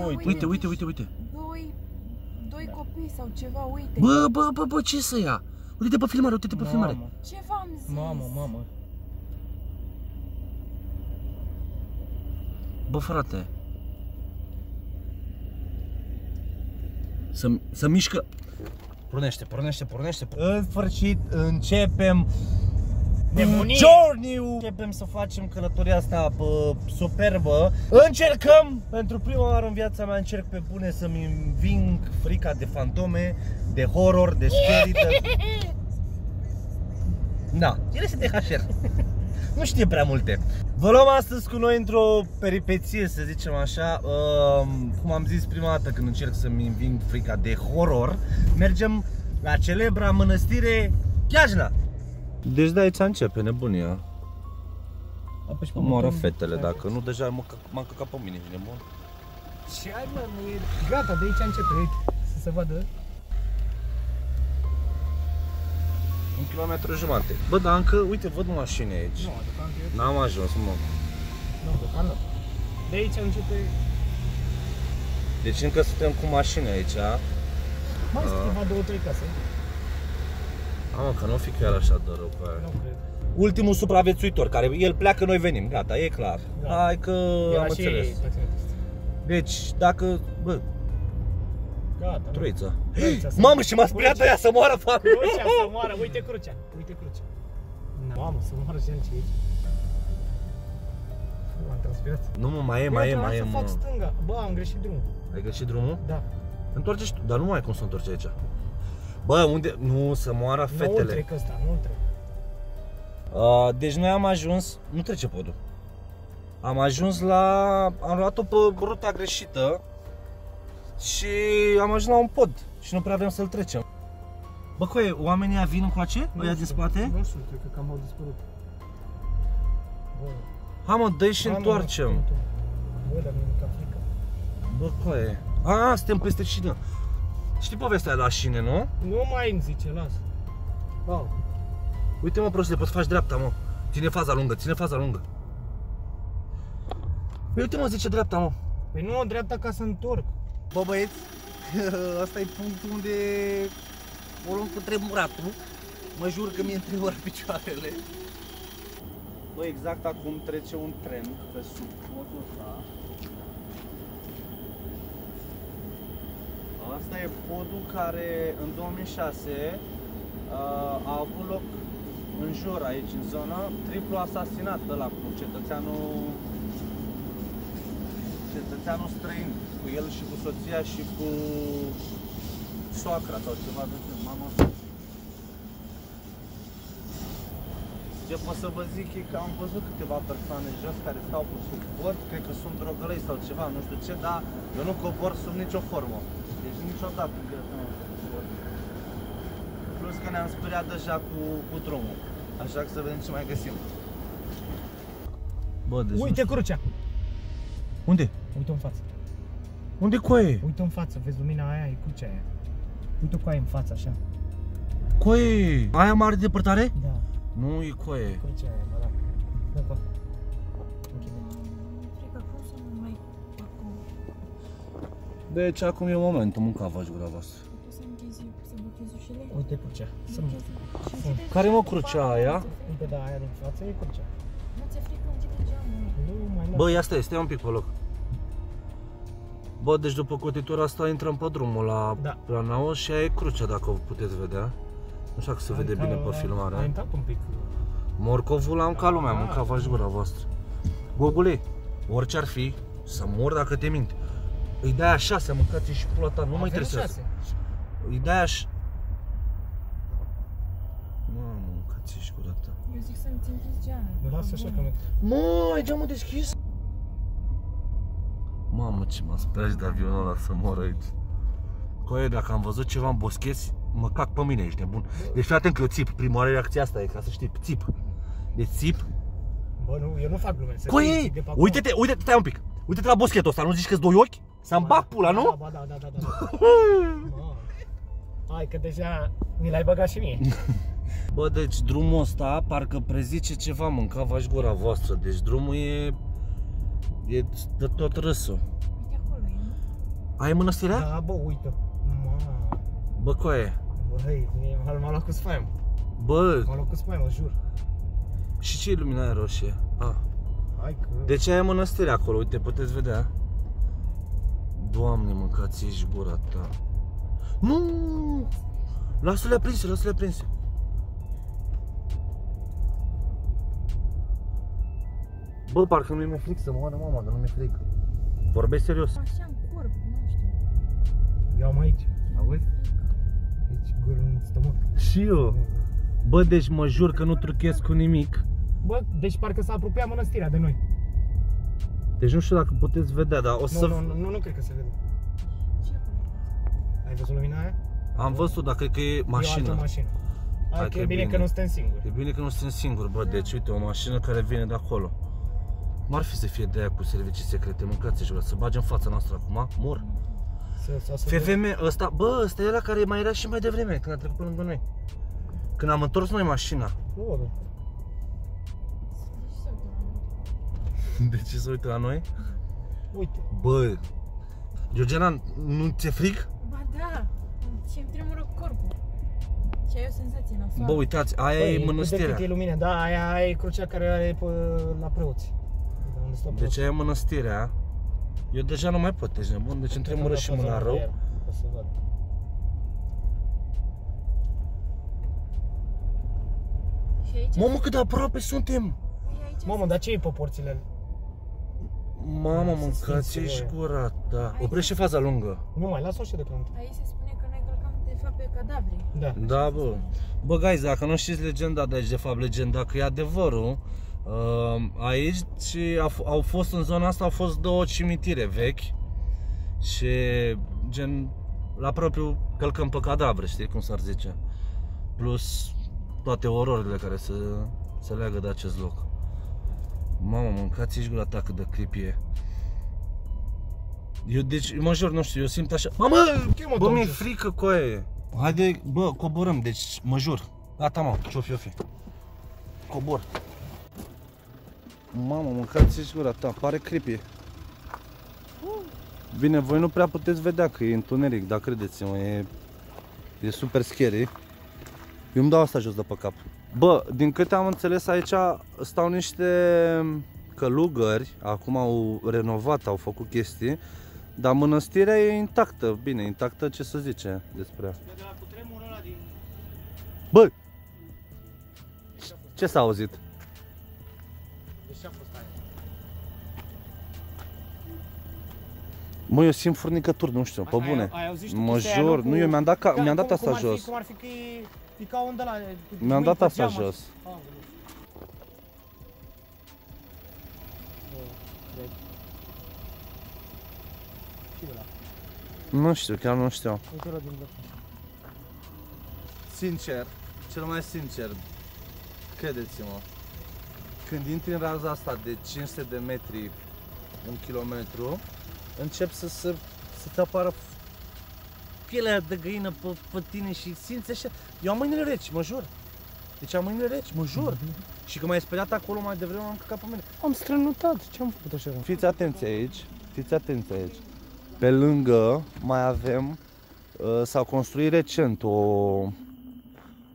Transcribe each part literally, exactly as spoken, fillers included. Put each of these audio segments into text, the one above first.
uite, uite, uite, uite, uite. Doi, doi copii sau ceva, uite. Bă, bă, bă, bă, ce să ia? Uite-te pe filmare, uite-te pe filmare. Ce v-am zis? Mamă, mamă. Bă, frate. Să, să mișcă. Pornește, pornește, pornește. În sfârșit începem nebunie. Journey-ul. Începem să facem călătoria asta bă, superbă. Încercăm, pentru prima oară în viața mea încerc pe bune să-mi înving frica de fantome, de horror, de spirită. Da, el este H R. Nu știe prea multe. Vă luăm astăzi cu noi într-o peripeție, să zicem așa. uh, Cum am zis prima dată când încerc să-mi înving frica de horror, mergem la celebra mănăstire Chiajna. Deci de aici începe nebunia. Moară fetele, dacă nu, deja m-am căcat pe mine, nebun. Ce ai, mă, nu e... Gata, de aici începe, să se vadă. Un kilometru jumate. Bă, dar încă, uite, văd mașini aici. Nu, deocamdată. N-am ajuns, mă. Nu, deocamdată. De aici începe... Deci încă suntem cu mașini aici. Mai sunt ceva două, trei case. Mamă, că nu fi chiar așa de rău pe aia. Nu cred. Ultimul supraviețuitor, care el pleacă, noi venim, gata, e clar. Da. Hai că am înțeles. Deci, dacă, bă, gata, troița. Mamă, și m-a speriat aia să moară familia. Crucea să moară, uite crucea, uite crucea. Mamă, să moară și aici. M-am transpirat. Nu, mă, mai e, mai e, mai e, mă. Fac stânga. Bă, am greșit drumul. Ai greșit drumul? Da. Întoarce-și tu, dar nu mai ai cum să întorci aici. Bă, unde? Nu, să moară fetele. Nu trec ăsta, nu trec. Uh, deci noi am ajuns, nu trece podul. Am ajuns la, am luat-o pe ruta greșită și am ajuns la un pod și nu prea vrem să-l trecem. Bă, coie, oamenii aia vin încoace? Ăia din spate? Nu știu, cred că cam au dispărut. Hai, mă, dă-i și întoarcem. Bă, coie. A, suntem peste cină. Știi povestea la șine, nu? Nu mai îmi zice, lasă. Wow. Uite, mă, prostule, poți să faci dreapta, mă. Ține faza lungă, ține faza lungă. Păi uite, mă, zice dreapta, mă. Păi nu, dreapta ca să întorc. Bă, băieți, asta e punctul unde o luăm cu tremuratul. Mă jur că mi-e întrebări picioarele. Bă, exact acum trece un tren pe sub podul ăsta. Asta e podul care în două mii șase a avut loc în jur aici, în zonă, triplu asasinat ăla cu cetățeanul, cetățeanul străin, cu el și cu soția și cu soacra sau ceva de genul, mama. Ce pot să vă zic e că am văzut câteva persoane jos care stau pe sub pod, cred că sunt drogălăi sau ceva, nu știu ce, dar eu nu cobor sub nicio formă. Deci niciodată nu am văzut. Plus că ne-am speriat deja cu, cu drumul. Așa că să vedem ce mai găsim. Bă, deci uite crucea! Unde? Uite-o în față. Unde coaie? Uite-o în față, vezi lumina aia, e crucea aia. Uite-o coaie în față, așa. Coaie! Aia mare de depărtare? Da. Nu, e coaie. Crucea aia, mă, da. Da, coaie. Deci acum e momentul, mâncava-și gura voastră. Uite crucea. Care mă crucea aia? Uite, da, aia din față e crucea. Nu ți-e frică, închide geamul. Bă, ia stai, stai un pic pe loc. Bă, deci după cotitura asta intrăm pe drumul la Planao și aia e crucea, dacă o puteți vedea. Nu știu dacă se vede bine pe filmare. Ai intrat un pic. Morcovul am ca lumea, mâncava-și gura voastră. Gogule, orice ar fi, să mor dacă te mint. Îi dai a șasea, mâncați și pula ta, nu mă interesează. Îi dai a șasea. Mamă, mâncați și gura ta. Eu zic să-mi țin închis geamul. Lasă așa că mă... Mă, ai geamul deschis? Mamă, ce m-a speriat de avionul ăla să mor aici. Coie, dacă am văzut ceva în boschezi, mă cac pe mine, ești nebun. Deci fii atent că eu țip, prima oară reacția asta e, ca să știi, țip. Deci țip. Bă, nu, eu nu fac glume. Coie, uite-te, uite-te, stai un pic. Uite-te la boschetul ăsta, nu zici că-s doi ochi? Să-mi bag pula, nu? Da, da, da, da, da. Hai că deja mi l-ai băgat și mie. Bă, deci drumul ăsta parcă prezice ceva, mâncava-și gura voastră. Deci drumul e... e de tot râsul. Uite acolo, e, nu? Aia e mănăstirea? Da, bă, uite. Ma. Bă, coaie. Băi, m-a luat cu spaimă. Bă. M-a luat cu spaimă, jur. Și ce e luminarea roșie? Ah. Hai că... Deci aia e mănăstirea acolo, uite, puteți vedea. Doamne, mâncați, ești gura ta. Nu! Lasă-le aprinse, lasă-le aprinse. Bă, parcă nu-i mi-e fric să mă oară mama, dar nu mi-e fric. Vorbesc serios. Așa în corp, nu știu. Eu am aici, auzi? Aici, gură în stomac. Și eu? Bă, deci mă jur că nu truchez cu nimic. Bă, deci parcă s-a apropiat mănăstirea de noi. Deci nu știu dacă puteți vedea, dar o să... Nu, nu, nu, nu cred că se vede. Ai văzut lumina aia? Am văzut, dar cred că e mașină. E o altă mașină. Hai că e bine că nu suntem singuri. E bine că nu suntem singuri, bă, deci uite, o mașină care vine de acolo. Cum ar fi să fie de aia cu servicii secrete, mâncați și să bage în fața noastră acum, mor. F V M, ăsta, bă, ăsta e ăla care mai era și mai devreme, când a trecut pe lângă noi. Când am întors noi mașina. O, bă. De ce se uită la noi? Uite. Bă, Georgiana, nu ți-e fric? Ba da, ce-mi tremură corpul. Și ai o senzație nasoală. Bă, uitați, aia bă, e mănăstirea. Cât de cât e lumina, da, aia, aia e crucea care are pe, la preoți. Deci aia e mănăstirea. Eu deja nu mai pot, ești nebun, deci îmi tremură și mâna rău. Mamă, cât de aproape suntem! Mamă, dar ce e pe porțile alea? Mamă, mâncați, ești curat, da. Oprește faza lungă. Nu mai, las-o și de când. Aici se spune că noi călcam de fapt pe cadavre. Da. Da, bă. Bă, guys, dacă nu știți legenda de aici, de fapt legenda, că e adevărul. Aici au fost, în zona asta, au fost două cimitire vechi. Și gen, la propriu călcăm pe cadavre, știi cum s-ar zice. Plus toate ororile care se, se leagă de acest loc. Mamă, mâncați, ești gura ta, cât de creepy e. Eu deci, mă jur, nu știu, eu simt așa. Mamă, bă, mi-e frică cu aia. Haide, bă, coborăm, deci mă jur. Gata, mă, ce-o fi, cobor. Mamă, mâncați, ești gura ta, pare creepy. Bine, voi nu prea puteți vedea că e întuneric, dar credeți-mă, e, e super scary. Eu îmi dau asta jos de pe cap. Bă, din câte am înțeles, aici stau niște călugări, acum au renovat, au făcut chestii, dar mănăstirea e intactă, bine, intactă, ce să zice despre asta? De la cutremurul ăla din... Bă! Ce s-a auzit? De ce a fost aia? Mă, eu simt furnicături, nu știu, pe bune. Ai auzit și tu chestia aia, nu? Mă jur, nu, eu mi-am dat, mi-am dat asta jos. Cum ar fi că e... E ca undă la... Mi-am dat asta jos. Nu știu, chiar nu știu. Sincer, cel mai sincer, credeți-mă, când intri în raza asta de cinci sute de metri, un kilometru, încep să se să apară pielea de găină pe, pe tine și simți așa. Eu am mâinile reci, mă jur. Deci am mâinile reci, mă jur. Mm-hmm. Și că m-ai speriat acolo mai devreme, am căcat pe mine. Am strănutat, ce am făcut așa? Fiți atenți aici, fiți atenți aici. Pe lângă mai avem, uh, s-a construit recent o,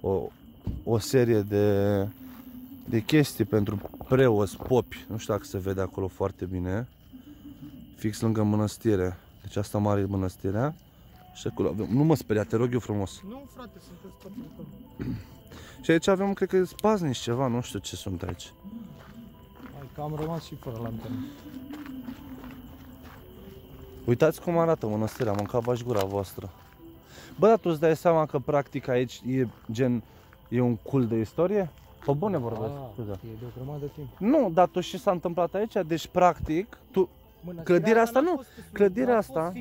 o, o serie de, de chestii pentru preoți, popi. Nu știu dacă se vede acolo foarte bine. Fix lângă mănăstire. Deci asta mare e mănăstirea. Și acolo avem. Nu mă speria, te rog eu frumos. Nu, frate, sunteți tot acolo. Și aici avem, cred că spaznici ceva, nu știu ce sunt aici. Hai că am rămas și fără lanternă. Uitați cum arată mănăstirea, mânca bași gura voastră. Bă, dar tu îți dai seama că practic aici e gen, e un cult de istorie? Pe bune vorbesc. E de o grămadă de timp. Nu, dar tot ce s-a întâmplat aici, deci practic, tu... Clădirea asta nu, clădirea asta,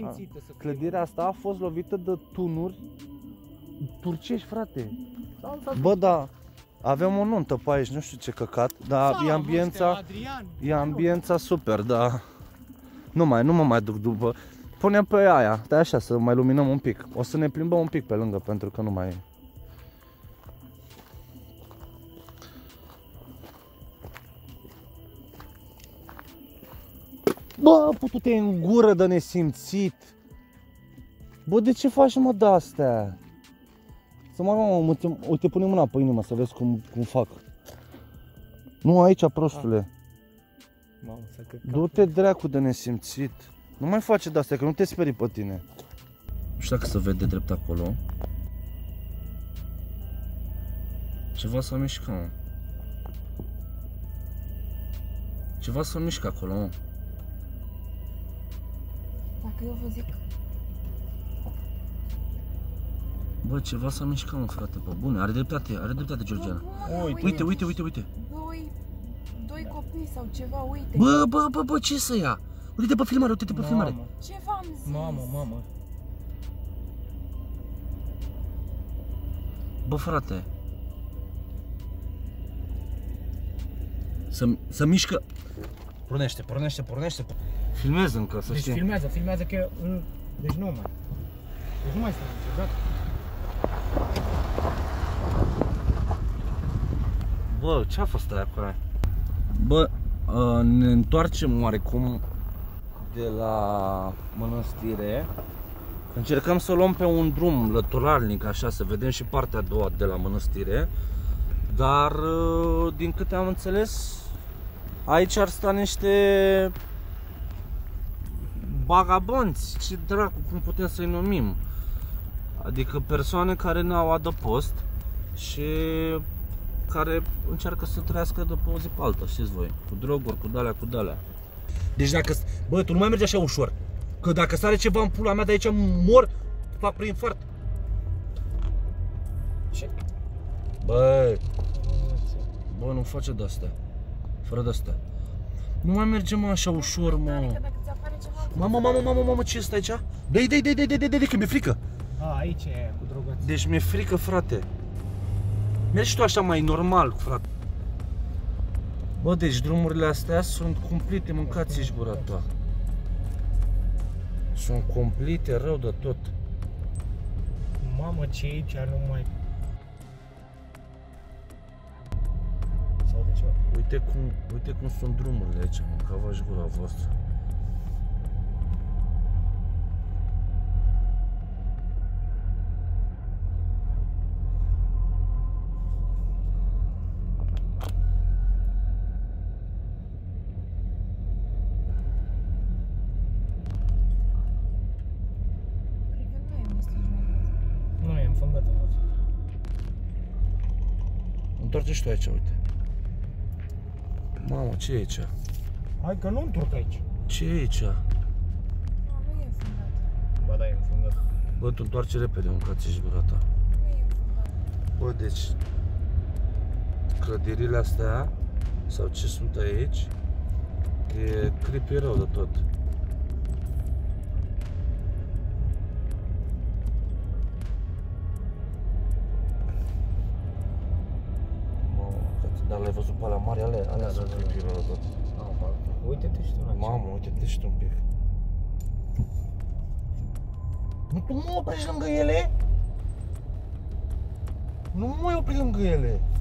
clădirea asta a fost lovită de tunuri turcești, frate. Bă, da, avem o nuntă pe aici, nu știu ce căcat, dar e ambiența, e ambiența super, da. Nu mai, nu mă mai duc după, punem pe aia, stai așa, să mai luminăm un pic, o să ne plimbăm un pic pe lângă, pentru că nu mai e. Bă, putu-te în gură de nesimțit! Bă, de ce faci, mă, de-astea? Să mă, mă, mă, te, o, te punem mâna pe inimă să vezi cum, cum fac. Nu, aici, prostule. Du-te, dracu, de nesimțit. Nu mai face de-astea, că nu te sperii pe tine. Nu știu dacă se vede drept acolo. Ceva s-a mișcat, mă. Ceva s-a mișcat acolo, mă. Dacă eu vă zic... Bă, ceva s-a mișcat, mă, frate, bă, bune, are dreptate, are dreptate, Georgiana. Bă, bă, uite, uite, uite, uite, uite. Doi, doi copii sau ceva, uite. Bă, bă, bă, bă, ce să ia? Uite-te pe filmare, uite-te pe filmare. Ce v-am zis? Mamă, mamă. Bă, frate. Să, să mișcă. Pornește, pornește, pornește. Filmează încă, să deci știi. Deci filmează, filmează că... Deci nu mai. Deci nu mai stai niciodată. Bă, ce-a fost aia acolo? Bă, a, ne întoarcem oarecum de la mănăstire. Încercăm să o luăm pe un drum lăturalnic, așa, să vedem și partea a doua de la mănăstire. Dar, din câte am înțeles, aici ar sta niște bagabonți, ce dracu, cum putem să-i numim? Adică persoane care n-au adăpost și care încearcă să trăiască de pe o zi pe alta, știți voi, cu droguri, cu dalea, cu dalea. Deci dacă, bă, tu nu mai mergi așa ușor, că dacă sare ceva în pula mea de aici mor, fac prin infart. Ce? Bă, bă, nu face de-astea, fără de-astea. Nu mai mergem așa ușor, mă. Mamă, mamă, mamă, mamă, ce este aici? Dă-i, dă-i, dă-i, dă-i, dă-i, că mi-e frică. A, aici e cu drogați. Deci mi-e frică, frate. Mergi și tu așa mai normal, frate. Bă, deci drumurile astea sunt cumplite, mâncați ești gura ta. Sunt cumplite rău de tot. Mamă, ce aici nu mai... Sau de ceva? Uite cum, uite cum sunt drumurile aici, mâncava-și gura voastră. Întoarce-și tu aici, uite. Mamă, ce e aici? Hai că nu întorc aici. Ce e aici? Nu, nu e înfundat. Ba da, e înfundat. Bă, tu întoarce repede, mâncați-și gura ta. Nu e înfundat. Bă, deci... Clădirile astea, sau ce sunt aici, e creepy rău de tot. Dar l-ai văzut pe alea mari, alea, alea sunt creepy-ul ăla tot. Uite-te și tu la ce. Mamă, uite-te și tu un pic. Nu, tu mă oprești lângă ele? Nu mă mai oprești lângă ele.